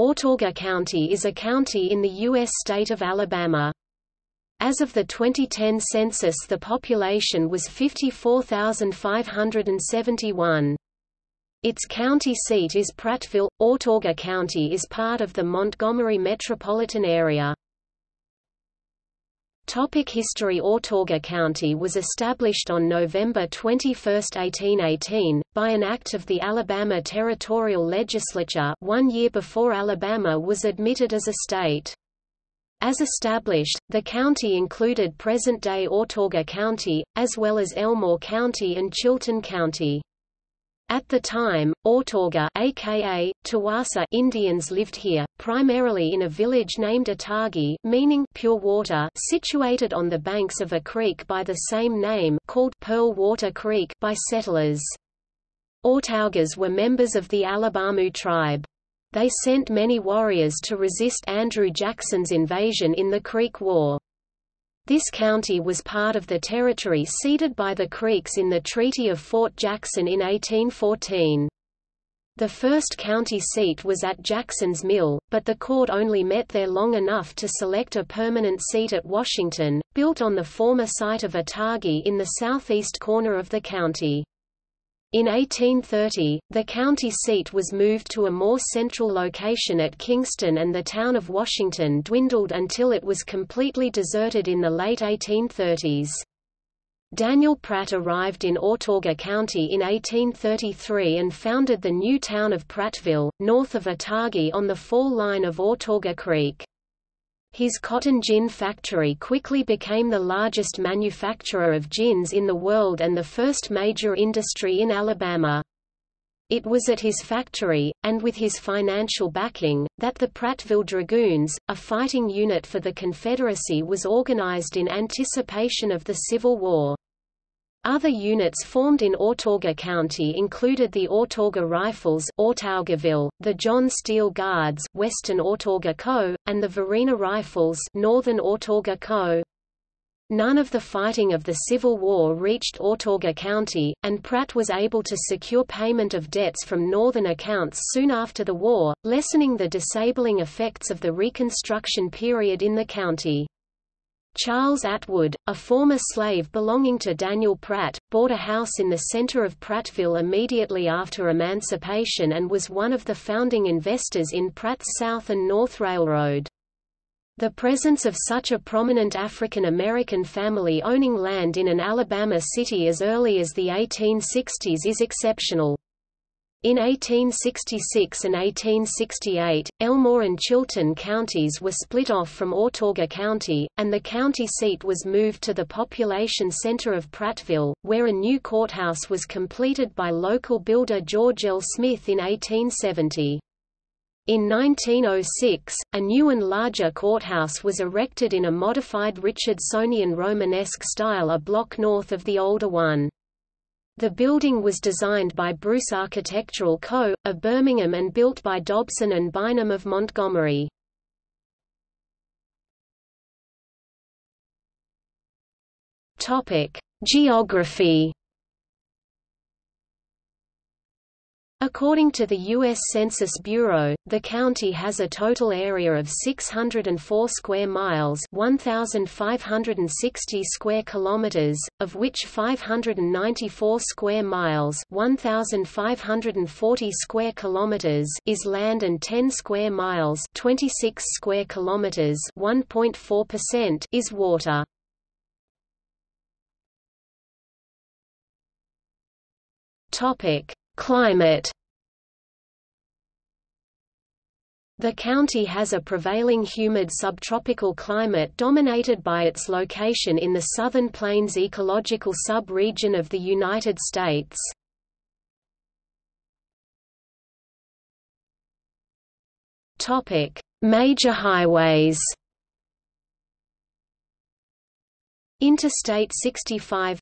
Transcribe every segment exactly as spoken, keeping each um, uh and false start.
Autauga County is a county in the U S state of Alabama. As of the twenty ten census, the population was fifty-four thousand five hundred seventy-one. Its county seat is Prattville. Autauga County is part of the Montgomery metropolitan area. Topic history. Autauga County was established on November twenty-first, eighteen eighteen, by an act of the Alabama Territorial Legislature one year before Alabama was admitted as a state. As established, the county included present-day Autauga County, as well as Elmore County and Chilton County. At the time, Autauga aka Tuwasa Indians lived here, primarily in a village named Atagi, meaning pure water, situated on the banks of a creek by the same name called Pearl Water Creek by settlers. Autaugas were members of the Alabamu tribe. They sent many warriors to resist Andrew Jackson's invasion in the Creek War. This county was part of the territory ceded by the Creeks in the Treaty of Fort Jackson in eighteen fourteen. The first county seat was at Jackson's Mill, but the court only met there long enough to select a permanent seat at Washington, built on the former site of Atagi in the southeast corner of the county. In eighteen thirty, the county seat was moved to a more central location at Kingston, and the town of Washington dwindled until it was completely deserted in the late eighteen thirties. Daniel Pratt arrived in Autauga County in eighteen thirty-three and founded the new town of Prattville, north of Atagi on the fall line of Autauga Creek. His cotton gin factory quickly became the largest manufacturer of gins in the world and the first major industry in Alabama. It was at his factory, and with his financial backing, that the Prattville Dragoons, a fighting unit for the Confederacy, was organized in anticipation of the Civil War. Other units formed in Autauga County included the Autauga Rifles, Autaugaville, the John Steele Guards Western Autauga Corporation, and the Verena Rifles Northern Autauga Corporation. None of the fighting of the Civil War reached Autauga County, and Pratt was able to secure payment of debts from Northern accounts soon after the war, lessening the disabling effects of the Reconstruction period in the county. Charles Atwood, a former slave belonging to Daniel Pratt, bought a house in the center of Prattville immediately after emancipation and was one of the founding investors in Pratt's South and North Railroad. The presence of such a prominent African American family owning land in an Alabama city as early as the eighteen sixties is exceptional. In eighteen sixty-six and eighteen sixty-eight, Elmore and Chilton counties were split off from Autauga County, and the county seat was moved to the population center of Prattville, where a new courthouse was completed by local builder George L. Smith in eighteen seventy. In nineteen oh six, a new and larger courthouse was erected in a modified Richardsonian Romanesque style a block north of the older one. The building was designed by Bruce Architectural Company of Birmingham and built by Dobson and Bynum of Montgomery. Topic: Geography. According to the U S Census Bureau, the county has a total area of six hundred four square miles, one thousand five hundred sixty square kilometers, of which five hundred ninety-four square miles, one thousand five hundred forty square kilometers is land and ten square miles, twenty-six square kilometers, one point four percent is water. Topic: Climate. The county has a prevailing humid subtropical climate dominated by its location in the Southern Plains ecological sub-region of the United States. Major highways. Interstate sixty-five,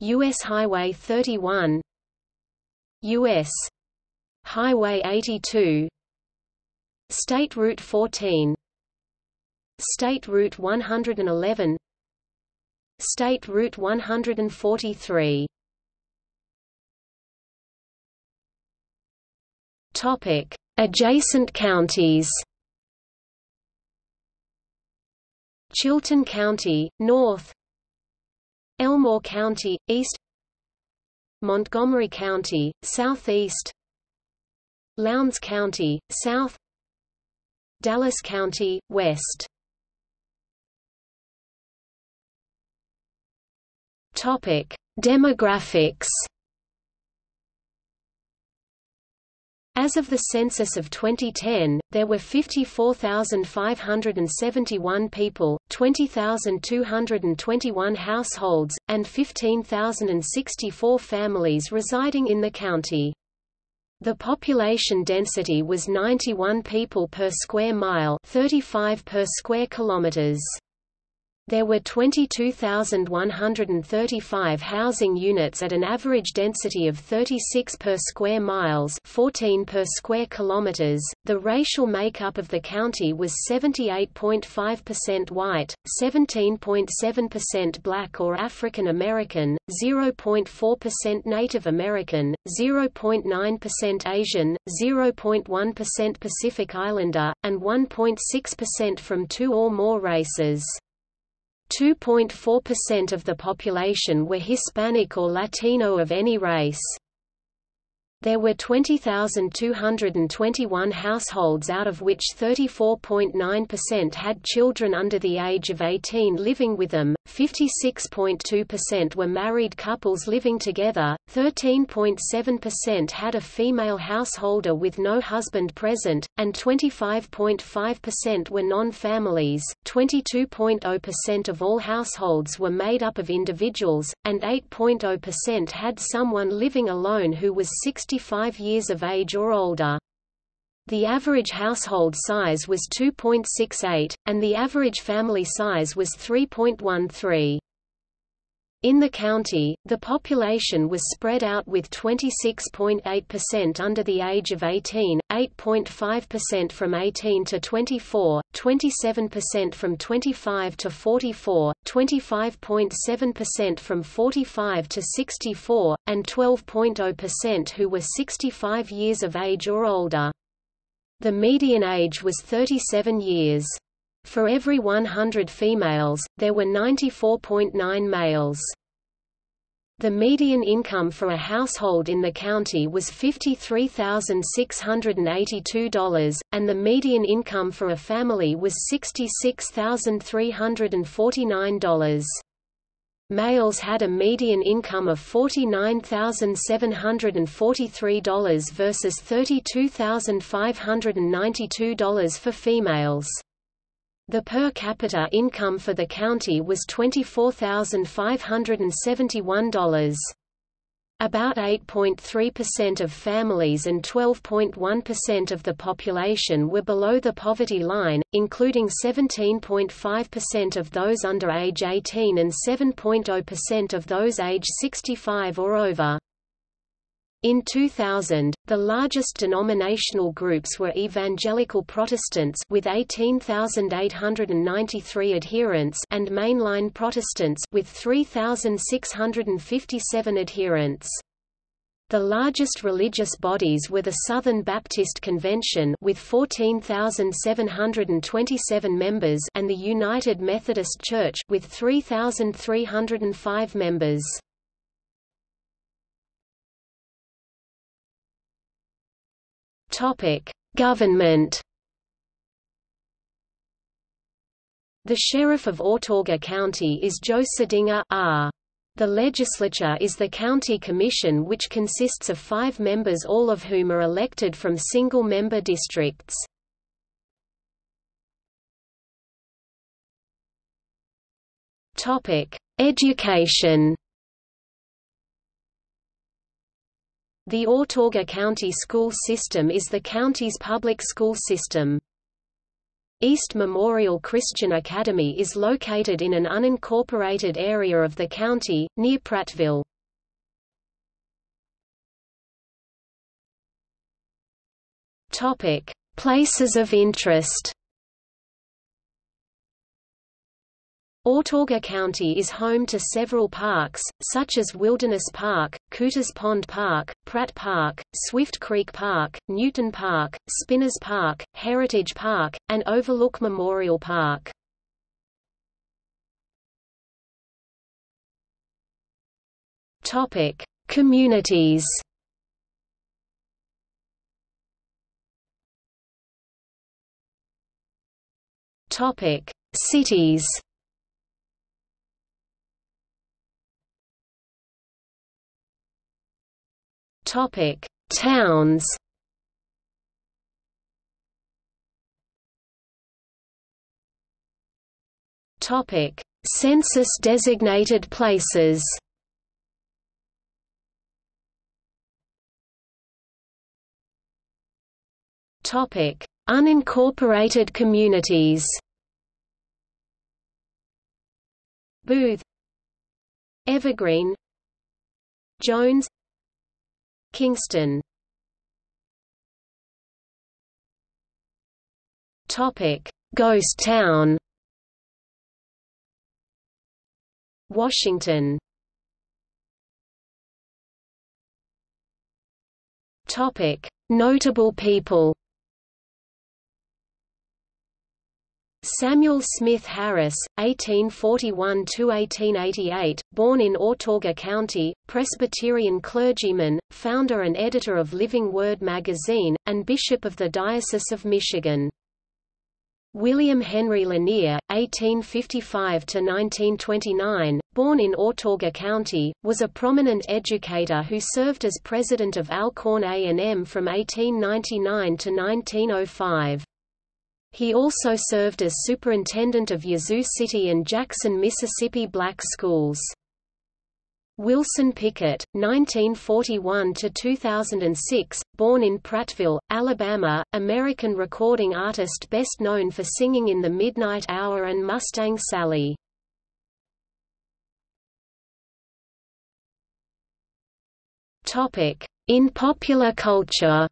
U S Highway thirty-one, U S Highway eighty-two, State Route fourteen, State Route one eleven, State Route one forty-three. Topic: Adjacent counties: Chilton County, north; Elmore County, east; Montgomery County, southeast; Lowndes County, south; Dallas County, west. Topic: Demographics. As of the census of twenty ten, there were fifty-four thousand five hundred seventy-one people, twenty thousand two hundred twenty-one households, and fifteen thousand sixty-four families residing in the county. The population density was ninety-one people per square mile, thirty-five per square kilometers. There were twenty-two thousand one hundred thirty-five housing units at an average density of thirty-six per square miles, fourteen per square kilometers. The racial makeup of the county was seventy-eight point five percent white, seventeen point seven percent black or African American, zero point four percent Native American, zero point nine percent Asian, zero point one percent Pacific Islander, and one point six percent from two or more races. two point four percent of the population were Hispanic or Latino of any race. There were twenty thousand two hundred twenty-one households, out of which thirty-four point nine percent had children under the age of eighteen living with them, fifty-six point two percent were married couples living together, thirteen point seven percent had a female householder with no husband present, and twenty-five point five percent were non-families. twenty-two point zero percent of all households were made up of individuals, and eight point zero percent had someone living alone who was sixty-five years of age or older. The average household size was two point six eight, and the average family size was three point one three. In the county, the population was spread out with twenty-six point eight percent under the age of eighteen, eight point five percent from eighteen to twenty-four, twenty-seven percent from twenty-five to forty-four, twenty-five point seven percent from forty-five to sixty-four, and twelve point zero percent who were sixty-five years of age or older. The median age was thirty-seven years. For every one hundred females, there were ninety-four point nine males. The median income for a household in the county was fifty-three thousand six hundred eighty-two dollars, and the median income for a family was sixty-six thousand three hundred forty-nine dollars. Males had a median income of forty-nine thousand seven hundred forty-three dollars versus thirty-two thousand five hundred ninety-two dollars for females. The per capita income for the county was twenty-four thousand five hundred seventy-one dollars. About eight point three percent of families and twelve point one percent of the population were below the poverty line, including seventeen point five percent of those under age eighteen and seven point zero percent of those age sixty-five or over. In two thousand, the largest denominational groups were Evangelical Protestants with eighteen thousand eight hundred ninety-three adherents and Mainline Protestants with three thousand six hundred fifty-seven adherents. The largest religious bodies were the Southern Baptist Convention with fourteen thousand seven hundred twenty-seven members and the United Methodist Church with three thousand three hundred five members. Topic: Government. The sheriff of Autauga County is Joe Sedinger R. The legislature is the county commission, which consists of five members, all of whom are elected from single-member districts. Topic: Education. The Autauga County School System is the county's public school system. East Memorial Christian Academy is located in an unincorporated area of the county, near Prattville. Topic: Places of interest. Autauga County is home to several parks, such as Wilderness Park, Cooters Pond Park, Pratt Park, Swift Creek Park, Newton Park, Spinners Park, Heritage Park, and Overlook Memorial Park. Topic: Communities. Topic: Cities. Topic: Towns. Topic: Census designated places. Topic: Unincorporated communities. Booth, Evergreen, Jones, Kingston. Topic: Ghost Town. Washington. Topic: Notable people. Samuel Smith Harris, eighteen forty-one to eighteen eighty-eight, born in Autauga County, Presbyterian clergyman, founder and editor of Living Word magazine, and bishop of the Diocese of Michigan. William Henry Lanier, eighteen fifty-five to nineteen twenty-nine, born in Autauga County, was a prominent educator who served as president of Alcorn A and M from eighteen ninety-nine to nineteen oh five. He also served as superintendent of Yazoo City and Jackson, Mississippi black schools. Wilson Pickett, nineteen forty-one to two thousand six, born in Prattville, Alabama, American recording artist best known for singing in the Midnight Hour and Mustang Sally. Topic: In popular culture.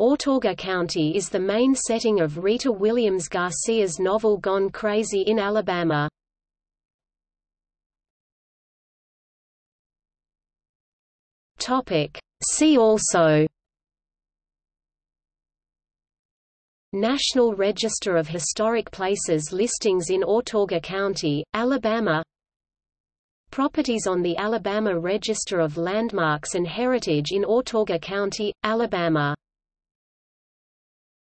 Autauga County is the main setting of Rita Williams Garcia's novel Gone Crazy in Alabama. See also: National Register of Historic Places listings in Autauga County, Alabama. Properties on the Alabama Register of Landmarks and Heritage in Autauga County, Alabama.